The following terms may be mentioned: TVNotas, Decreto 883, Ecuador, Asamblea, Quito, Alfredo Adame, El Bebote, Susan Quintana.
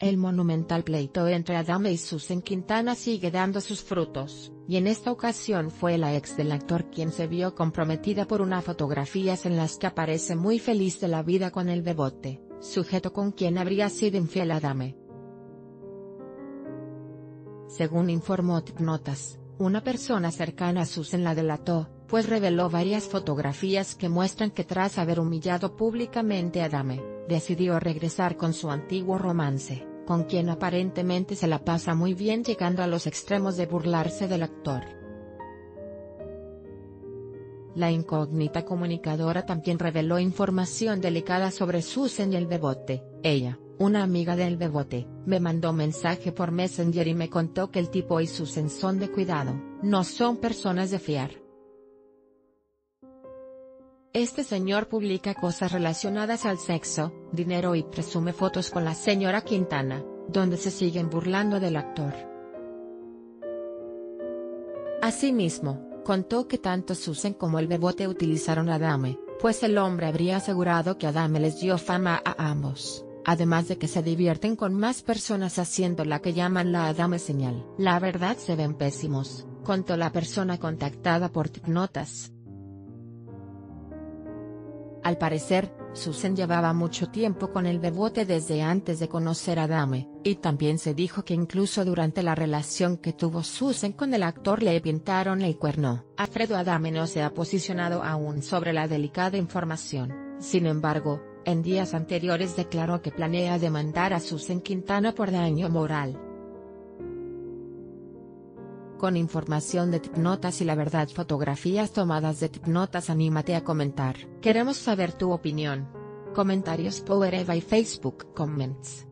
El monumental pleito entre Adame y Susan Quintana sigue dando sus frutos, y en esta ocasión fue la ex del actor quien se vio comprometida por unas fotografías en las que aparece muy feliz de la vida con El Bebote, sujeto con quien habría sido infiel Adame. Según informó TVNotas, una persona cercana a Susan la delató, pues reveló varias fotografías que muestran que tras haber humillado públicamente a Adame, decidió regresar con su antiguo romance, con quien aparentemente se la pasa muy bien llegando a los extremos de burlarse del actor. La incógnita comunicadora también reveló información delicada sobre Susan y El Bebote. Ella, una amiga de El Bebote, me mandó mensaje por Messenger y me contó que el tipo y Susan son de cuidado, no son personas de fiar. Este señor publica cosas relacionadas al sexo, dinero y presume fotos con la señora Quintana, donde se siguen burlando del actor. Asimismo, contó que tanto Susan como El Bebote utilizaron a Adame, pues el hombre habría asegurado que Adame les dio fama a ambos, además de que se divierten con más personas haciendo la que llaman la Adame señal. La verdad se ven pésimos, contó la persona contactada por TVNotas. Al parecer, Susan llevaba mucho tiempo con El Bebote desde antes de conocer a Adame, y también se dijo que incluso durante la relación que tuvo Susan con el actor le pintaron el cuerno. Alfredo Adame no se ha posicionado aún sobre la delicada información, sin embargo, en días anteriores declaró que planea demandar a Susan Quintana por daño moral. Con información de TVNotas y la verdad, fotografías tomadas de TVNotas, anímate a comentar. Queremos saber tu opinión. Comentarios por Eva y Facebook Comments.